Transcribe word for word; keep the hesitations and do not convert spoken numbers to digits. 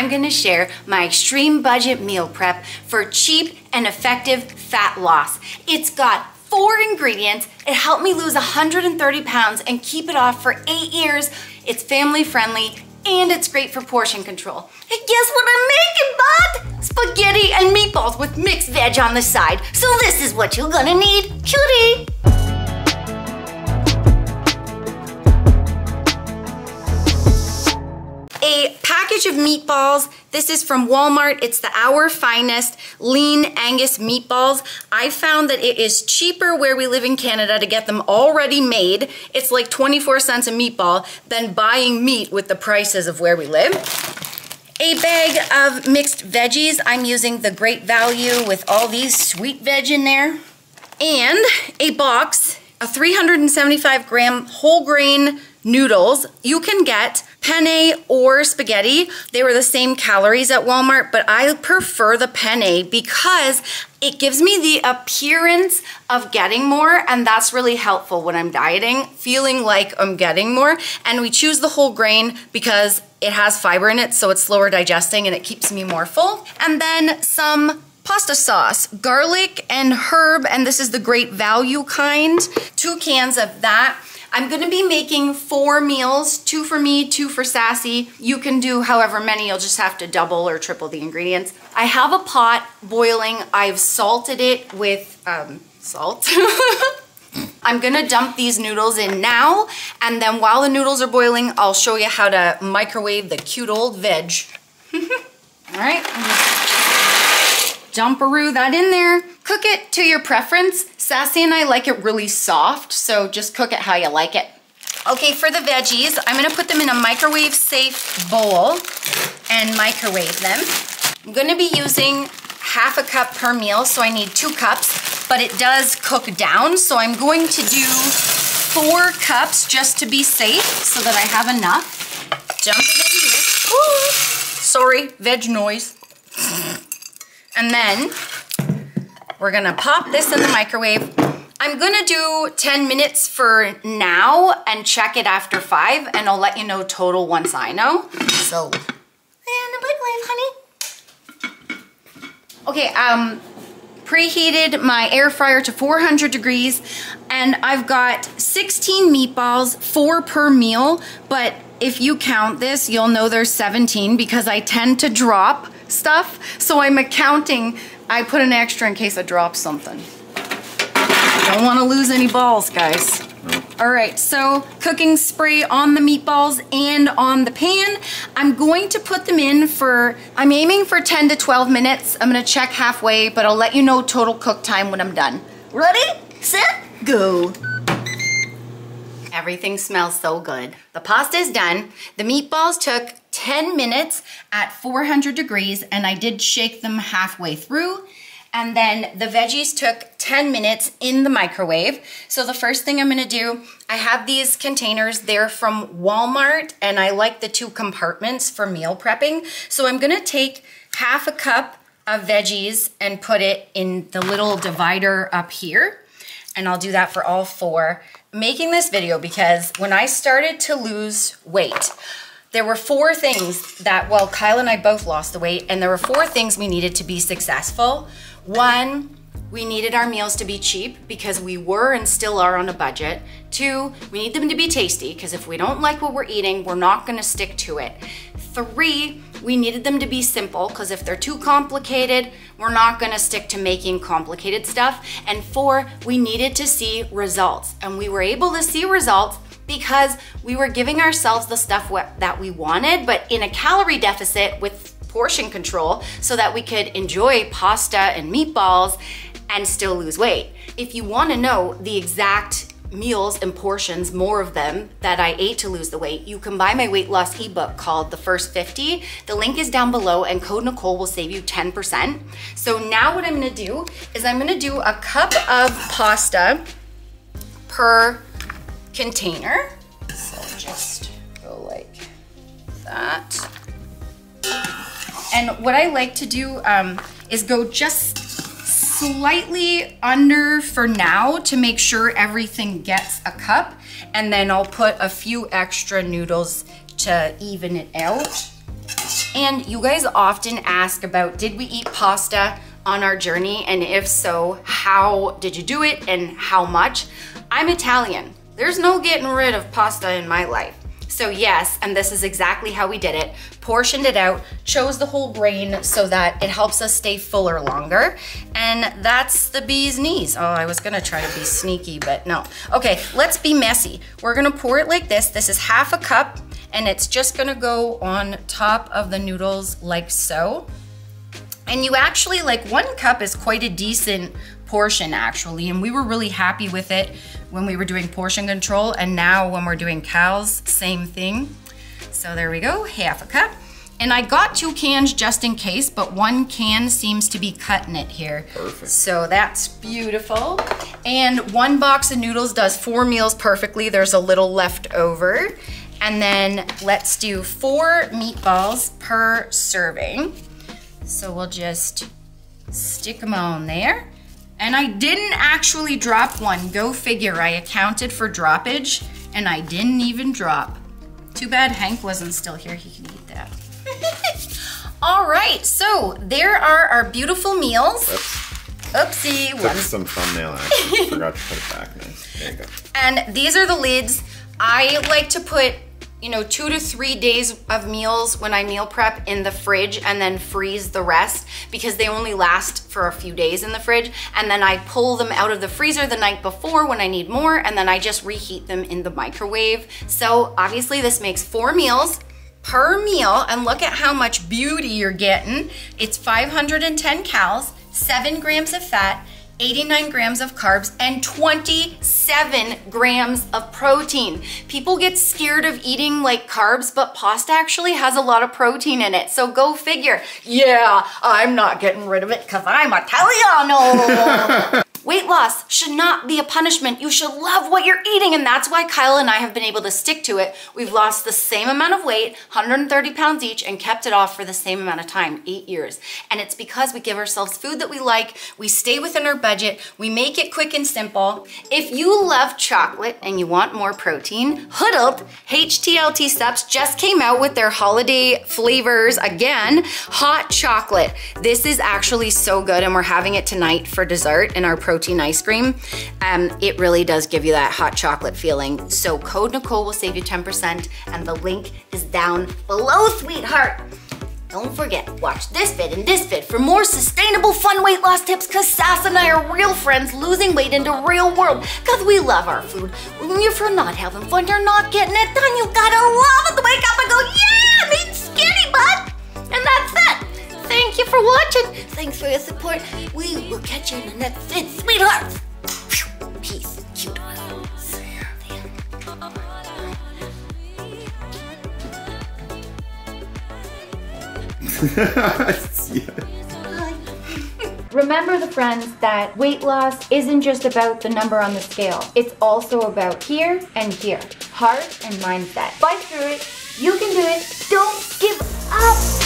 I'm gonna share my extreme budget meal prep for cheap and effective fat loss. It's got four ingredients. It helped me lose one hundred thirty pounds and keep it off for eight years. It's family friendly and it's great for portion control. And guess what I'm making, Bob? Spaghetti and meatballs with mixed veg on the side. So this is what you're gonna need, cutie. A package of meatballs. This is from Walmart. It's the Our Finest Lean Angus meatballs. I found that it is cheaper where we live in Canada to get them already made. It's like twenty-four cents a meatball than buying meat with the prices of where we live. A bag of mixed veggies. I'm using the Great Value with all these sweet veg in there. And a box, a three hundred seventy-five gram whole grain noodles. You can get penne or spaghetti. They were the same calories at Walmart, but I prefer the penne because it gives me the appearance of getting more, and that's really helpful when I'm dieting, feeling like I'm getting more. And we choose the whole grain because it has fiber in it, so it's slower digesting and it keeps me more full. And then some pasta sauce, garlic and herb, and this is the Great Value kind. Two cans of that. I'm gonna be making four meals, two for me, two for Sassy. You can do however many, you'll just have to double or triple the ingredients. I have a pot boiling. I've salted it with um, salt. I'm gonna dump these noodles in now, and then while the noodles are boiling, I'll show you how to microwave the cute old veg. All right, dumperoo that in there. Cook it to your preference. Sassy and I like it really soft, so just cook it how you like it. Okay, for the veggies, I'm gonna put them in a microwave safe bowl and microwave them. I'm gonna be using half a cup per meal, so I need two cups, but it does cook down, so I'm going to do four cups just to be safe so that I have enough. Dump it in here. Ooh, sorry, veg noise. And then we're gonna pop this in the microwave. I'm gonna do ten minutes for now and check it after five, and I'll let you know total once I know. So, in the microwave, honey. Okay, um, preheated my air fryer to four hundred degrees, and I've got sixteen meatballs, four per meal, but if you count this, you'll know there's seventeen because I tend to drop stuff, so I'm accounting. I put an extra in case I drop something. I don't want to lose any balls, guys. All right, so cooking spray on the meatballs and on the pan. I'm going to put them in for, I'm aiming for ten to twelve minutes. I'm gonna check halfway, but I'll let you know total cook time when I'm done. Ready, set, go. Everything smells so good. The pasta is done. The meatballs took ten minutes at four hundred degrees, and I did shake them halfway through. And then the veggies took ten minutes in the microwave. So the first thing I'm gonna do, I have these containers. They're from Walmart, and I like the two compartments for meal prepping. So I'm gonna take half a cup of veggies and put it in the little divider up here. And I'll do that for all four. Making this video because when I started to lose weight, there were four things that, well, Kyle and I both lost the weight, and there were four things we needed to be successful. One, we needed our meals to be cheap because we were and still are on a budget. Two, we need them to be tasty because if we don't like what we're eating, we're not gonna stick to it. Three, we needed them to be simple because if they're too complicated, we're not gonna stick to making complicated stuff. And four, we needed to see results, and we were able to see results because we were giving ourselves the stuff that we wanted, but in a calorie deficit with portion control so that we could enjoy pasta and meatballs and still lose weight. If you wanna know the exact meals and portions, more of them, that I ate to lose the weight, you can buy my weight loss ebook called The First fifty. The link is down below, and code Nicole will save you ten percent. So now what I'm gonna do is I'm gonna do a cup of pasta per container. So just go like that. And what I like to do um, is go just slightly under for now to make sure everything gets a cup. And then I'll put a few extra noodles to even it out. And you guys often ask about, did we eat pasta on our journey? And if so, how did you do it and how much? I'm Italian. There's no getting rid of pasta in my life. So yes, and this is exactly how we did it. Portioned it out, chose the whole grain so that it helps us stay fuller longer. And that's the bee's knees. Oh, I was gonna try to be sneaky, but no. Okay, let's be messy. We're gonna pour it like this. This is half a cup, and it's just gonna go on top of the noodles like so. And you actually, like, one cup is quite a decent portion actually, and we were really happy with it when we were doing portion control, and now when we're doing Kyle's, same thing. So there we go, half a cup. And I got two cans just in case, but one can seems to be cutting it here. Perfect. So that's beautiful. And one box of noodles does four meals perfectly. There's a little left over. And then let's do four meatballs per serving. So we'll just stick them on there. And I didn't actually drop one, go figure. I accounted for droppage and I didn't even drop. Too bad Hank wasn't still here, he can eat that. All right, so there are our beautiful meals. Oopsie. Took some thumbnail action, forgot to put it back. Nice, there you go. And these are the lids. I like to put, you know, two to three days of meals when I meal prep in the fridge and then freeze the rest, because they only last for a few days in the fridge. And then I pull them out of the freezer the night before when I need more, and then I just reheat them in the microwave. So obviously this makes four meals per meal, and look at how much beauty you're getting. It's five hundred ten calories, seven grams of fat, eighty-nine grams of carbs, and twenty-seven grams of protein. People get scared of eating like carbs, but pasta actually has a lot of protein in it. So go figure. Yeah, I'm not getting rid of it because I'm Italiano. Weight loss should not be a punishment. You should love what you're eating, and that's why Kyle and I have been able to stick to it. We've lost the same amount of weight, one hundred thirty pounds each, and kept it off for the same amount of time, eight years. And it's because we give ourselves food that we like, we stay within our budget, we make it quick and simple. If you love chocolate and you want more protein, Hoodled H T L T Supps just came out with their holiday flavors again, hot chocolate. This is actually so good, and we're having it tonight for dessert in our protein ice cream. Um, it really does give you that hot chocolate feeling. So code Nicole will save you ten percent, and the link is down below, sweetheart. Don't forget, watch this vid and this vid for more sustainable fun weight loss tips, because Sass and I are real friends losing weight in the real world, because we love our food. If you're not having fun, you're not getting it done. You gotta love it, wake up and go, yeah, I'm eating skinny, bud. And that's it. Thank you for watching. Thanks for your support. We will catch you in the next vid, sweethearts. Peace, cute. Remember, the friends, that weight loss isn't just about the number on the scale. It's also about here and here, heart and mindset. Fight through it. You can do it. Don't give up.